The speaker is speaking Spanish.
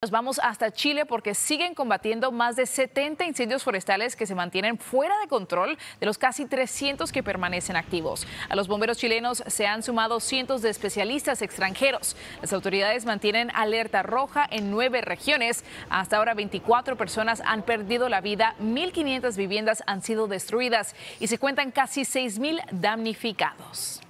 Nos vamos hasta Chile porque siguen combatiendo más de 70 incendios forestales que se mantienen fuera de control de los casi 300 que permanecen activos. A los bomberos chilenos se han sumado cientos de especialistas extranjeros. Las autoridades mantienen alerta roja en 9 regiones. Hasta ahora 24 personas han perdido la vida, 1.500 viviendas han sido destruidas y se cuentan casi 6.000 damnificados.